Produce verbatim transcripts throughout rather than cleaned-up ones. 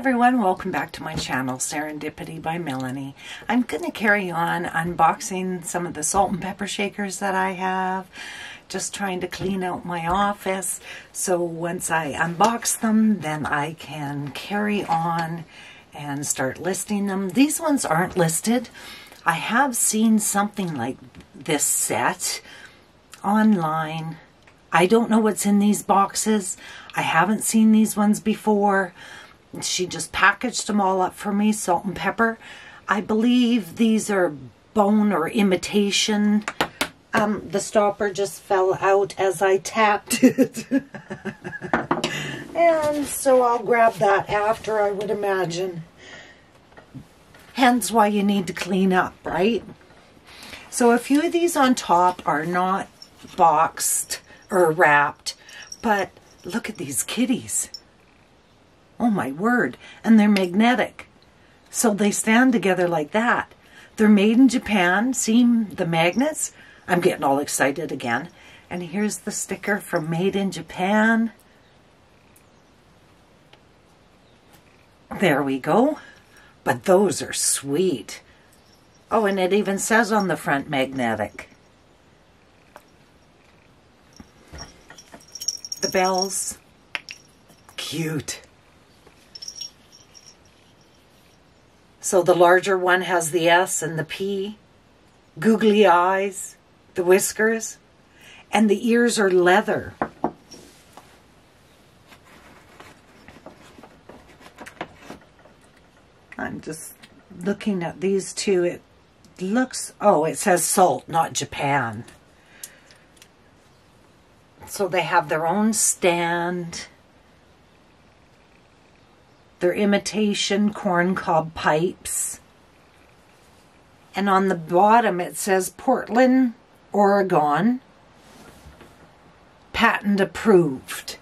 everyone, welcome back to my channel, Serendipity by Melanie. I'm going to carry on unboxing some of the salt and pepper shakers that I have. Just trying to clean out my office, so once I unbox them, then I can carry on and start listing them. These ones aren't listed. I have seen something like this set online. I don't know what's in these boxes. I haven't seen these ones before. She just packaged them all up for me, salt and pepper. I believe these are bone or imitation. Um, the stopper just fell out as I tapped it. And so I'll grab that after, I would imagine. Hence why you need to clean up, right? So a few of these on top are not boxed or wrapped, but look at these kitties. Oh my word, and they're magnetic. So they stand together like that. They're made in Japan, see the magnets? I'm getting all excited again. And here's the sticker from Made in Japan. There we go. But those are sweet. Oh, and it even says on the front, magnetic. The bells, cute. So the larger one has the S and the P, googly eyes, the whiskers, and the ears are leather. I'm just looking at these two. It looks, oh, it says salt, not Japan. So they have their own stand. They're imitation corncob pipes. And on the bottom it says Portland, Oregon. Patent approved.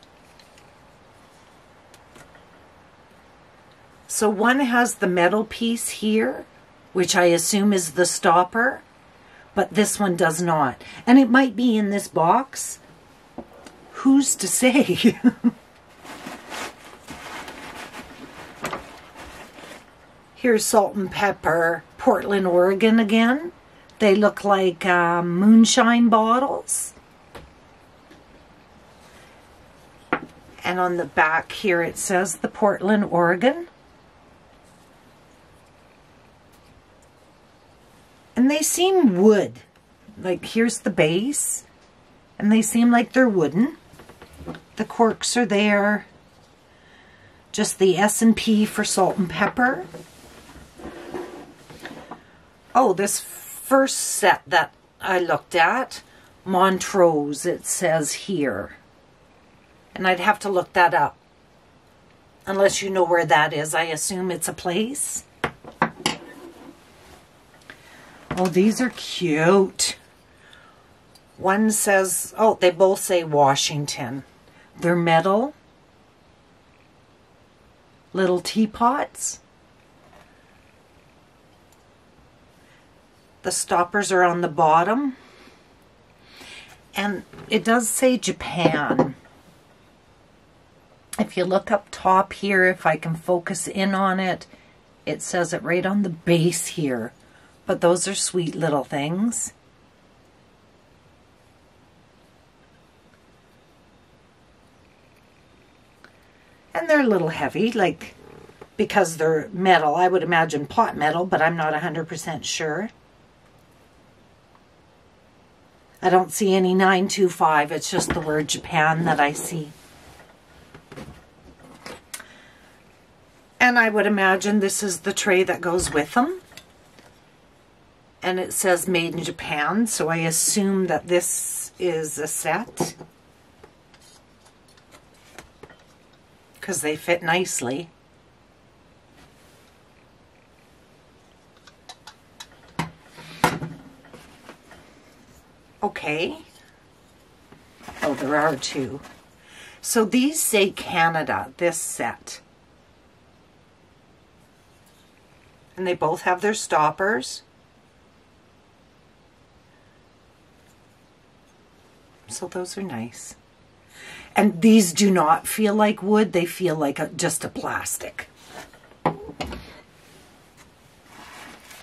So one has the metal piece here, which I assume is the stopper, but this one does not. And it might be in this box. Who's to say? Here's salt and pepper, Portland, Oregon again. They look like uh, moonshine bottles. And on the back here it says the Portland, Oregon. And they seem wood. Like here's the base. And they seem like they're wooden. The corks are there. Just the S and P for salt and pepper. Oh, this first set that I looked at, Montrose, it says here. And I'd have to look that up. Unless you know where that is, I assume it's a place. Oh, these are cute. One says, oh, they both say Washington. They're metal. Little teapots. The stoppers are on the bottom. And it does say Japan. If you look up top here, if I can focus in on it, it says it right on the base here. But those are sweet little things. And they're a little heavy, like, because they're metal. I would imagine pot metal, but I'm not one hundred percent sure. I don't see any nine two five. It's just the word Japan that I see. And I would imagine this is the tray that goes with them. And it says Made in Japan, so I assume that this is a set. Because they fit nicely. Okay. Oh, there are two. So these say Canada, this set. And they both have their stoppers. So those are nice. And these do not feel like wood. They feel like a, just a plastic.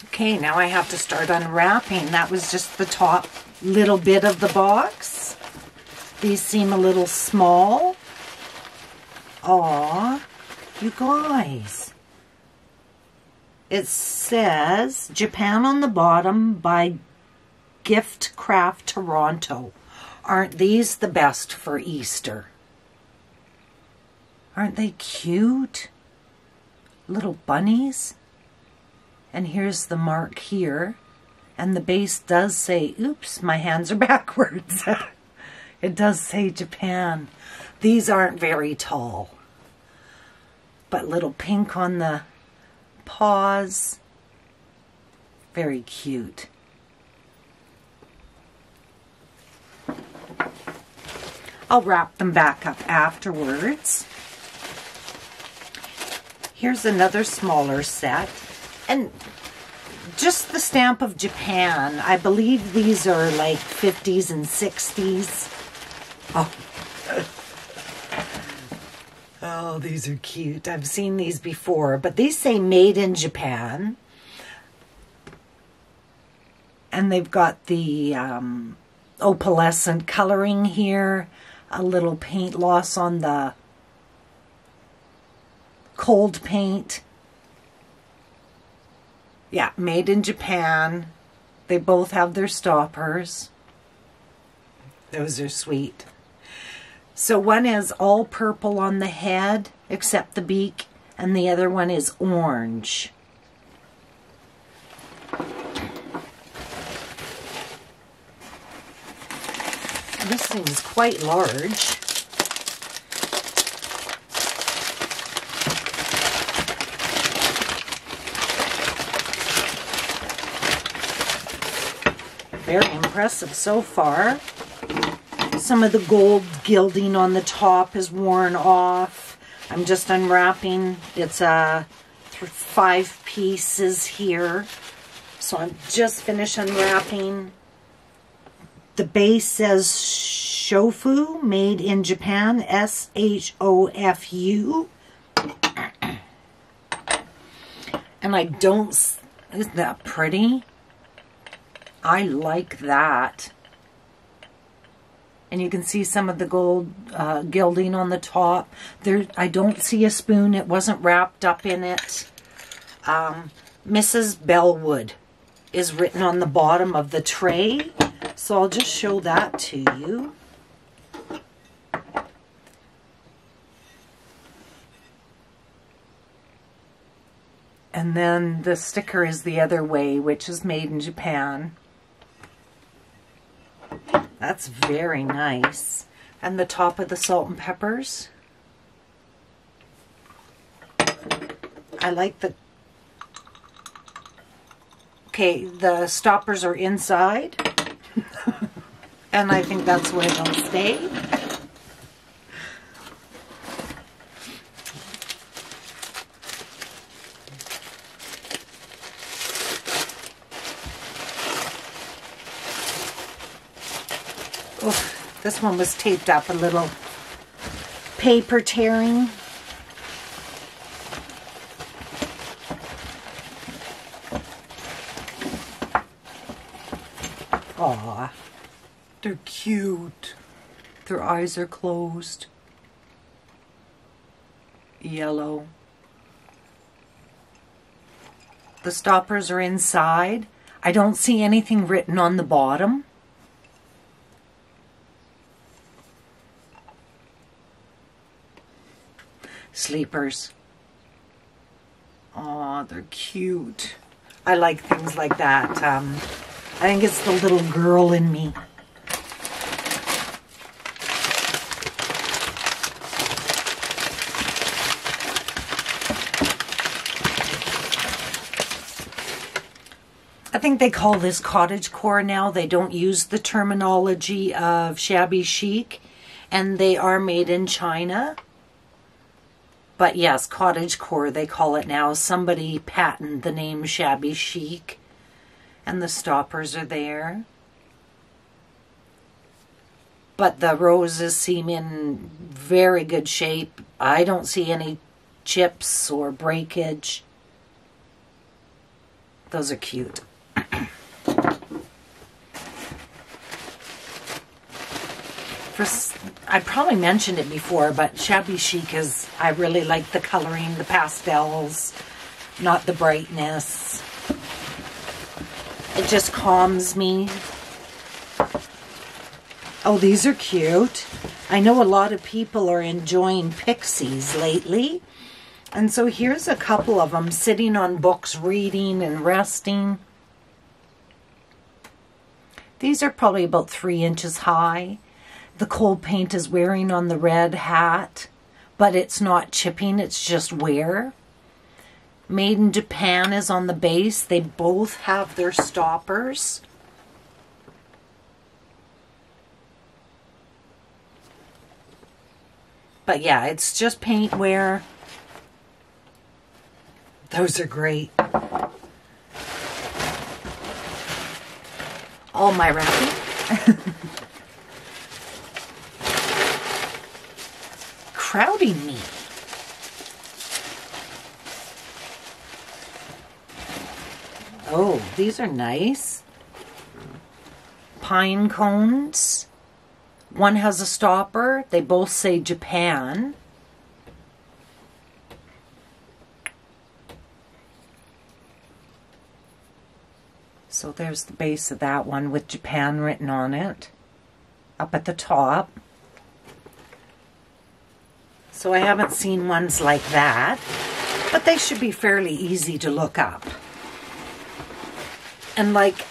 Okay, now I have to start unwrapping. That was just the top little bit of the box. These seem a little small. Aw, you guys. It says Japan on the bottom by Gift Craft Toronto. Aren't these the best for Easter? Aren't they cute? Little bunnies. And here's the mark here. And the base does say, oops, my hands are backwards. It does say Japan. These aren't very tall. But little pink on the paws. Very cute. I'll wrap them back up afterwards. Here's another smaller set. And just the stamp of Japan. I believe these are like fifties and sixties. Oh, oh these are cute. I've seen these before. But these say made in Japan. And they've got the um, opalescent coloring here. A little paint loss on the cold paint. Yeah, made in Japan. They both have their stoppers. Those are sweet. So one is all purple on the head, except the beak, and the other one is orange. This thing's quite large. Very impressive so far. Some of the gold gilding on the top is worn off. I'm just unwrapping. It's uh, five pieces here. So I'm just finished unwrapping. The base says Shofu, made in Japan, S H O F U. And I don't, isn't that pretty? I like that. And you can see some of the gold uh, gilding on the top. There, I don't see a spoon. It wasn't wrapped up in it. Um, Missus Bellwood is written on the bottom of the tray. So I'll just show that to you. And then the sticker is the other way, which is made in Japan. That's very nice. And the top of the salt and peppers. I like the... Okay, the stoppers are inside. And I think that's where they'll stay. Oh, this one was taped up, a little paper tearing. Aw, they're cute. Their eyes are closed. Yellow. The stoppers are inside. I don't see anything written on the bottom. Sleepers. Aw, they're cute. I like things like that. Um, I think it's the little girl in me. I think they call this cottagecore now. They don't use the terminology of shabby chic, and they are made in China. But yes, cottagecore, they call it now. Somebody patented the name shabby chic. And the stoppers are there. but the roses seem in very good shape. I don't see any chips or breakage. Those are cute. For, I probably mentioned it before, but Shabby Chic is, I really like the coloring, the pastels, not the brightness. It just calms me. Oh, these are cute. I know a lot of people are enjoying pixies lately. And so here's a couple of them sitting on books, reading and resting. These are probably about three inches high. The cold paint is wearing on the red hat, but it's not chipping, it's just wear. Made in Japan is on the base. They both have their stoppers. But yeah, it's just paint wear. Those are great. All my wrapping. Crowding me. Oh, these are nice. Pine cones. One has a stopper. They both say Japan. So there's the base of that one with Japan written on it. Up at the top. So I haven't seen ones like that, but they should be fairly easy to look up. And like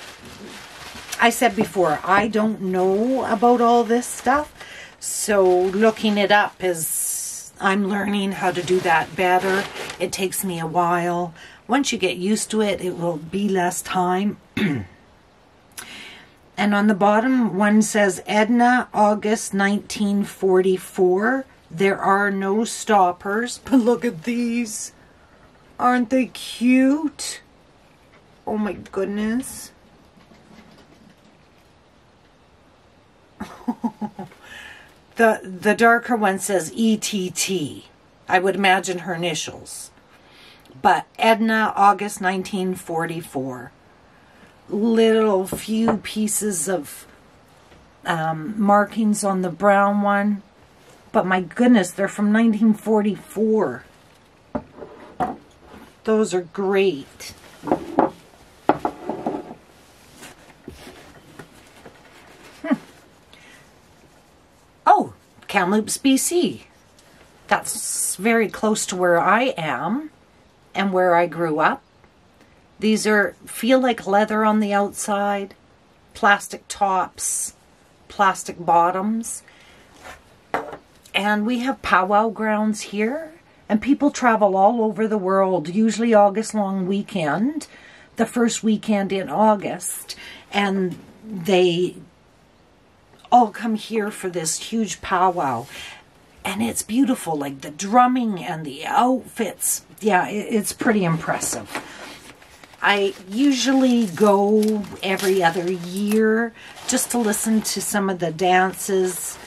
I said before, I don't know about all this stuff, so looking it up is, I'm learning how to do that better. It takes me a while. Once you get used to it, it will be less time. And on the bottom, one says Edna, August nineteen forty-four. There are no stoppers, but look at these. Aren't they cute? Oh my goodness. the the darker one says E T T. I would imagine her initials. But Edna, August nineteen forty-four. Little few pieces of um, markings on the brown one. But my goodness, they're from nineteen forty-four. Those are great. Hmm. Oh, Kamloops, B C. That's very close to where I am and where I grew up. These are, feel like leather on the outside, plastic tops, plastic bottoms. And we have powwow grounds here, and people travel all over the world, usually August long weekend, the first weekend in August, and they all come here for this huge powwow. And it's beautiful, like the drumming and the outfits. Yeah, it's pretty impressive. I usually go every other year just to listen to some of the dances,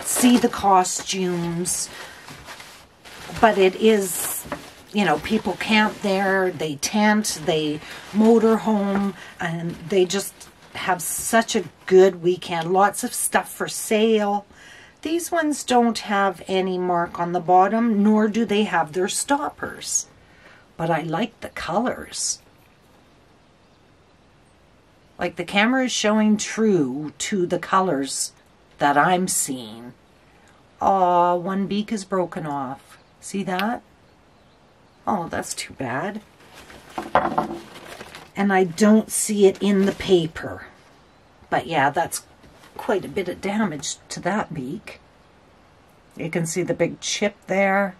see the costumes, but it is, you know, people camp there, they tent, they motor home, and they just have such a good weekend. Lots of stuff for sale. These ones don't have any mark on the bottom, nor do they have their stoppers, but I like the colors. Like the camera is showing true to the colors that I'm seeing. Oh, one beak is broken off. See that? Oh, that's too bad. And I don't see it in the paper. But yeah, that's quite a bit of damage to that beak. You can see the big chip there.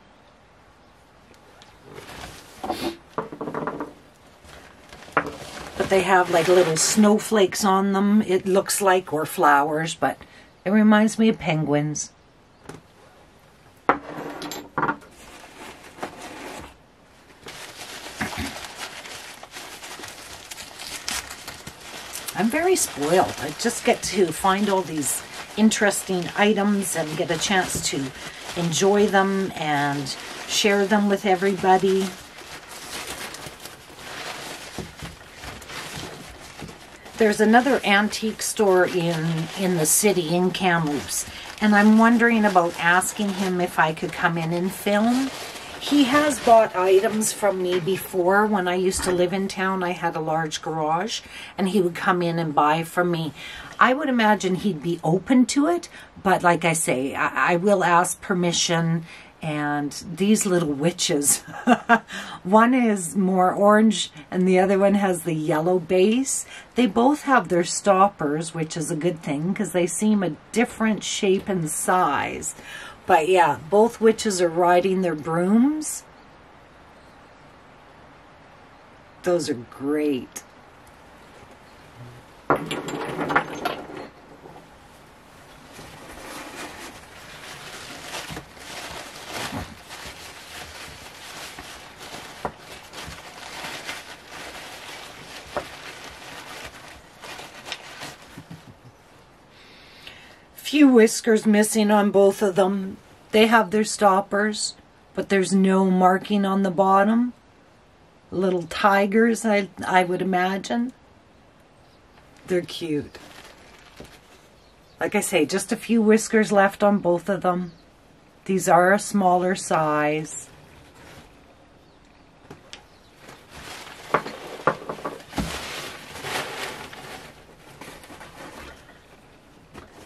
But they have like little snowflakes on them, it looks like, or flowers, but it reminds me of penguins. I'm very spoiled. I just get to find all these interesting items and get a chance to enjoy them and share them with everybody. There's another antique store in, in the city, in Kamloops, and I'm wondering about asking him if I could come in and film. He has bought items from me before. When I used to live in town, I had a large garage, and he would come in and buy from me. I would imagine he'd be open to it, but like I say, I, I will ask permission. And these little witches, one is more orange and the other one has the yellow base. They both have their stoppers, which is a good thing because they seem a different shape and size. But yeah, both witches are riding their brooms. Those are great. Few whiskers missing on both of them. They have their stoppers, but there's no marking on the bottom. Little tigers, I, I would imagine. They're cute. Like I say, just a few whiskers left on both of them. These are a smaller size.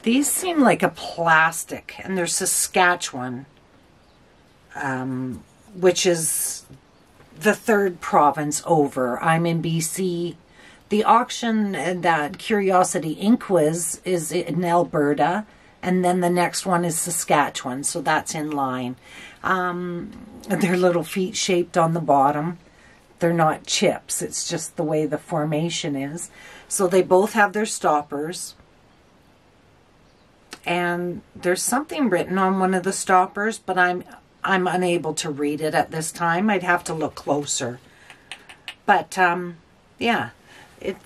These seem like a plastic, and they're Saskatchewan, um, which is the third province over. I'm in B C. The auction that Curiosity Incorporated was is in Alberta, and then the next one is Saskatchewan, so that's in line. Um, they're little feet shaped on the bottom. They're not chips. It's just the way the formation is. So they both have their stoppers. And there's something written on one of the stoppers, but I'm I'm unable to read it at this time. I'd have to look closer. But um, yeah, it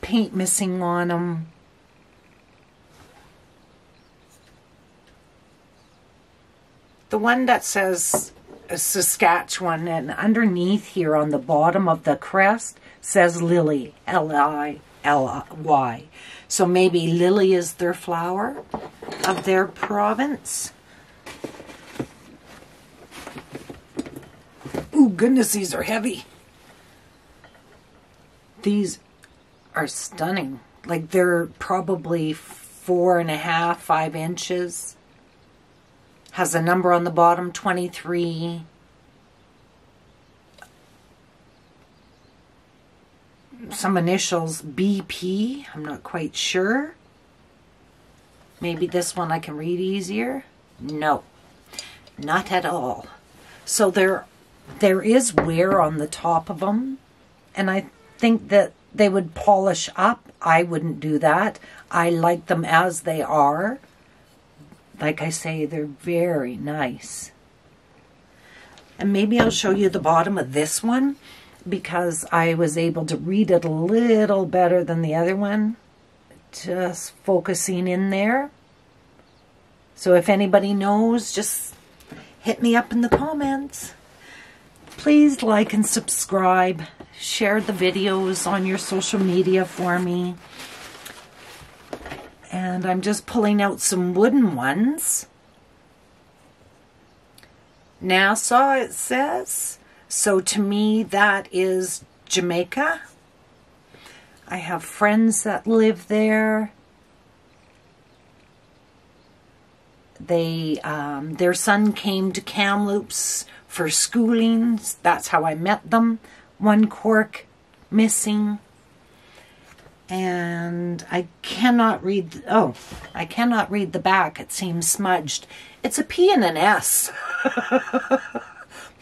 paint missing on them. The one that says Saskatchewan, and underneath here on the bottom of the crest says Lily, L I L Y. So maybe Lily is their flower of their province. Oh goodness, these are heavy. These are stunning. Like they're probably four and a half, five inches. Has a number on the bottom, twenty-three. Some initials, B P, I'm not quite sure. Maybe this one I can read easier. No, not at all. So there, there is wear on the top of them, and I think that they would polish up. I wouldn't do that. I like them as they are. Like I say, they're very nice. And maybe I'll show you the bottom of this one, because I was able to read it a little better than the other one, just focusing in there. So if anybody knows, just hit me up in the comments. Please like and subscribe. Share the videos on your social media for me. And I'm just pulling out some wooden ones. Nassau, it says. So to me, that is Jamaica. I have friends that live there. They, um, their son came to Kamloops for schooling. That's how I met them. One cork missing. And I cannot read, oh, I cannot read the back. It seems smudged. It's a P and an S.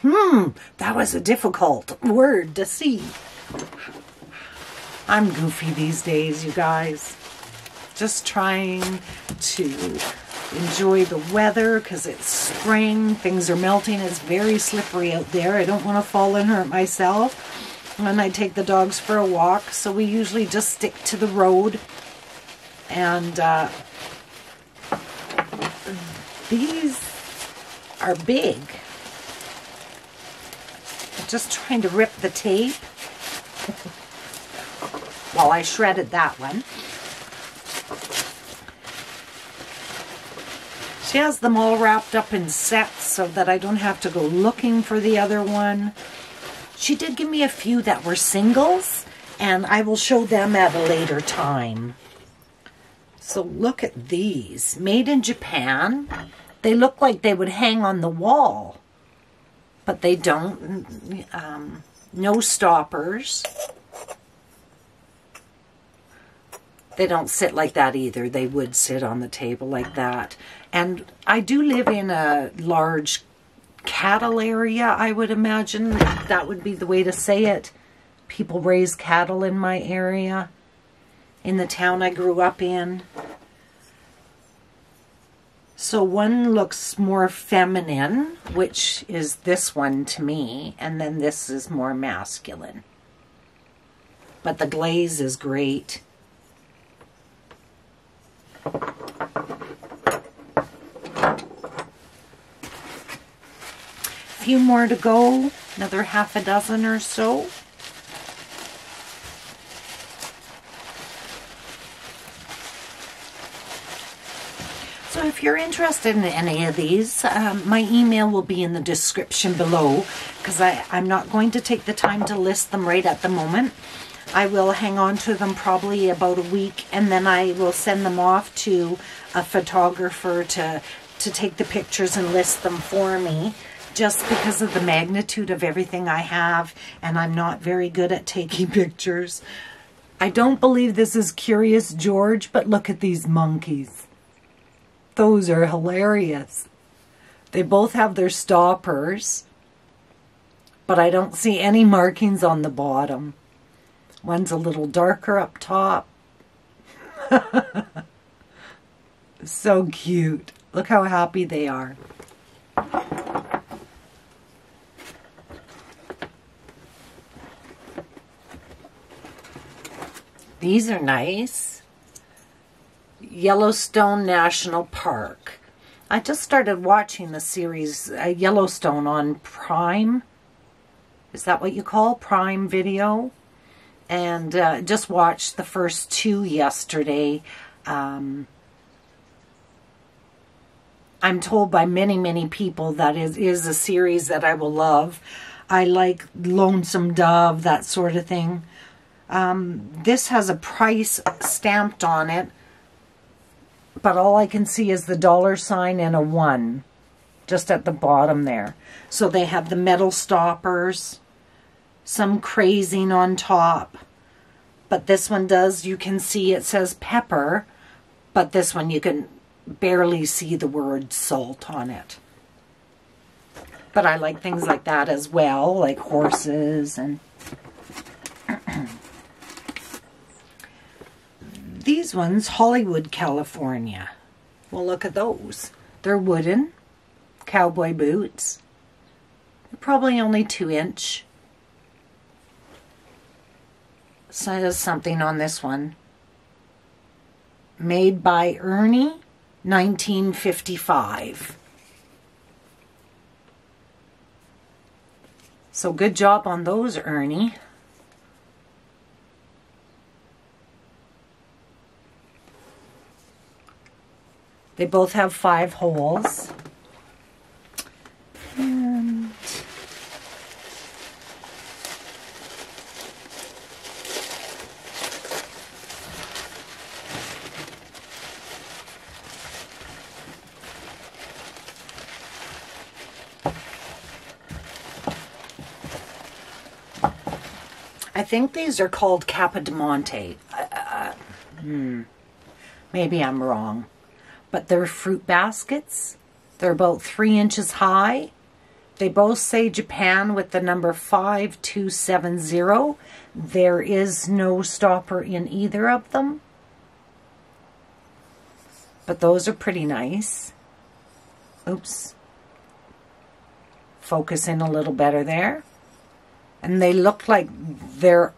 Hmm, that was a difficult word to see. I'm goofy these days, you guys. Just trying to enjoy the weather because it's spring. Things are melting. It's very slippery out there. I don't want to fall and hurt myself. And I take the dogs for a walk. So we usually just stick to the road. And uh, these are big. I'm just trying to rip the tape. Well, I shredded that one. She has them all wrapped up in sets so that I don't have to go looking for the other one. She did give me a few that were singles, and I will show them at a later time. So look at these. Made in Japan. They look like they would hang on the wall, but they don't. Um, no stoppers. They don't sit like that either. They would sit on the table like that. And I do live in a large cattle area, I would imagine. That would be the way to say it. People raise cattle in my area, in the town I grew up in. So one looks more feminine, which is this one to me, and then this is more masculine. But the glaze is great. A few more to go, another half a dozen or so. So if you're interested in any of these, um, my email will be in the description below, because I'm not going to take the time to list them right at the moment. I will hang on to them probably about a week, and then I will send them off to a photographer to, to take the pictures and list them for me, just because of the magnitude of everything I have, and I'm not very good at taking pictures. I don't believe this is Curious George, but look at these monkeys. Those are hilarious. They both have their stoppers, but I don't see any markings on the bottom. One's a little darker up top. So cute. Look how happy they are. These are nice. Yellowstone National Park. I just started watching the series uh, Yellowstone on Prime. Is that what you call Prime Video? And uh, just watched the first two yesterday. Um, I'm told by many, many people that it is a series that I will love. I like Lonesome Dove, that sort of thing. Um, this has a price stamped on it, but all I can see is the dollar sign and a one, just at the bottom there. So they have the metal stoppers, some crazing on top, but this one does, you can see it says pepper, but this one you can barely see the word salt on it. But I like things like that as well, like horses. And these ones, Hollywood, California. Well, look at those. They're wooden cowboy boots. They're probably only two inch. So there's something on this one. Made by Ernie, nineteen fifty-five. So good job on those, Ernie. They both have five holes. And I think these are called Capodimonte. Uh, uh, hmm. Maybe I'm wrong. But they're fruit baskets. They're about three inches high. They both say Japan with the number five two seven zero. There is no stopper in either of them. But those are pretty nice. Oops. Focus in a little better there. And they look like they're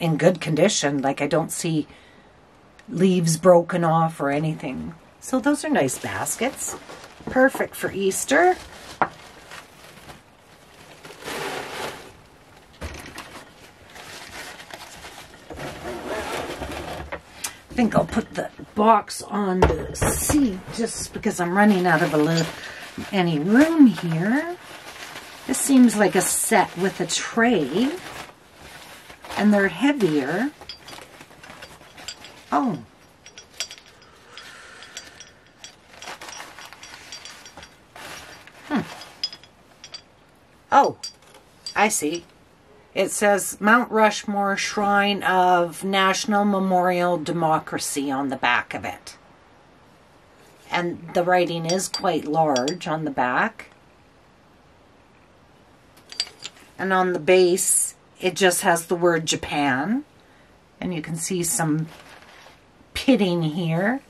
in good condition. Like I don't see leaves broken off or anything. So those are nice baskets. Perfect for Easter. I think I'll put the box on the seat just because I'm running out of a little, any room here. This seems like a set with a tray, and they're heavier. Oh. Hmm. Oh, I see. It says Mount Rushmore, Shrine of National Memorial Democracy on the back of it. And the writing is quite large on the back. And on the base, it just has the word Japan. And you can see some pitting here.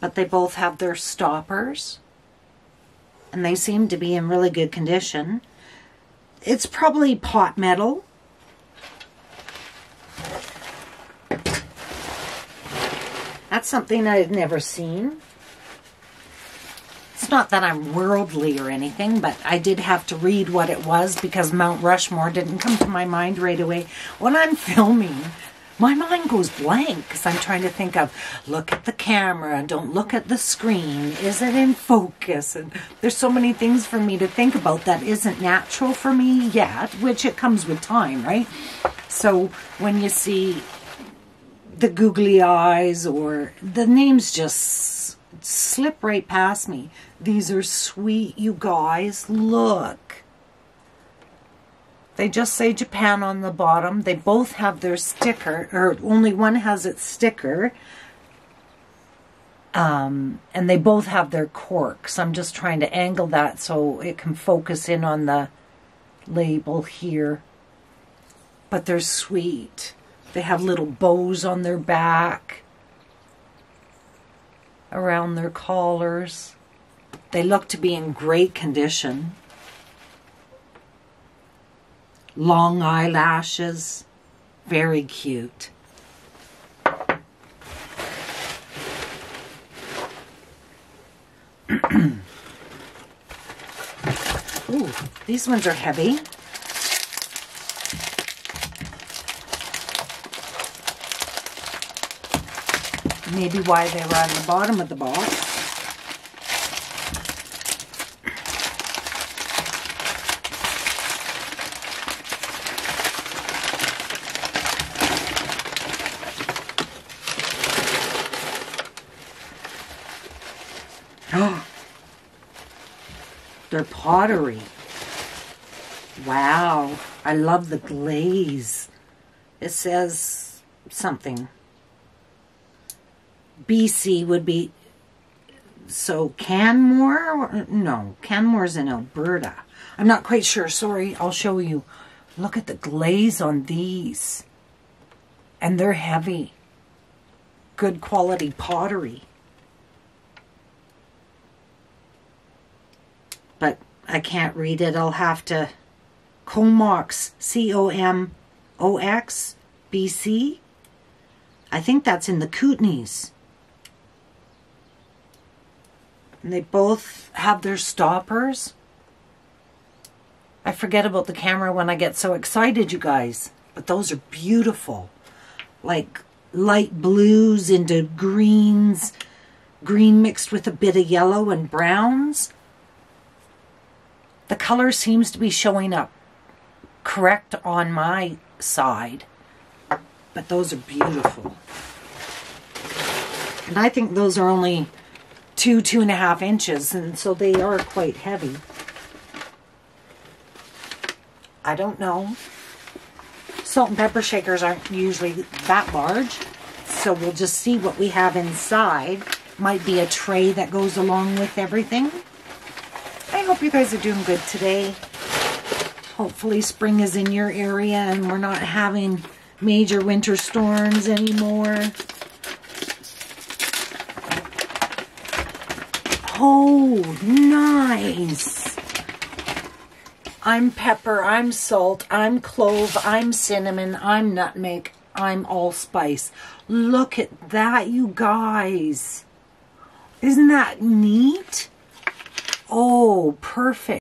But they both have their stoppers. And they seem to be in really good condition. It's probably pot metal. That's something I've never seen. It's not that I'm worldly or anything, but I did have to read what it was because Mount Rushmore didn't come to my mind right away. When I'm filming, my mind goes blank because I'm trying to think of, look at the camera and don't look at the screen. Is it in focus? And there's so many things for me to think about that isn't natural for me yet, which it comes with time, right? So when you see the googly eyes or the names just slip right past me. These are sweet, you guys. Look. They just say Japan on the bottom. They both have their sticker, or only one has its sticker. Um, and they both have their corks. I'm just trying to angle that so it can focus in on the label here. But they're sweet. They have little bows on their back, around their collars. They look to be in great condition. Long eyelashes, very cute. Ooh, these ones are heavy. Maybe why they were on the bottom of the box. Oh, they're pottery. Wow, I love the glaze. It says something. B C would be, so Canmore? No, Canmore's in Alberta. I'm not quite sure. Sorry, I'll show you. Look at the glaze on these. And they're heavy. Good quality pottery. But I can't read it. I'll have to. Comox, C O M O X, B C. I think that's in the Kootenays. And they both have their stoppers. I forget about the camera when I get so excited, you guys. But those are beautiful. Like light blues into greens. Green mixed with a bit of yellow and browns. The color seems to be showing up correct on my side. But those are beautiful. And I think those are only two, two and a half inches, and so they are quite heavy. I don't know. Salt and pepper shakers aren't usually that large, so we'll just see what we have inside. Might be a tray that goes along with everything. I hope you guys are doing good today. Hopefully spring is in your area and we're not having major winter storms anymore. Oh, nice. I'm pepper, I'm salt, I'm clove, I'm cinnamon, I'm nutmeg, I'm allspice. Look at that, you guys. Isn't that neat? Oh, perfect.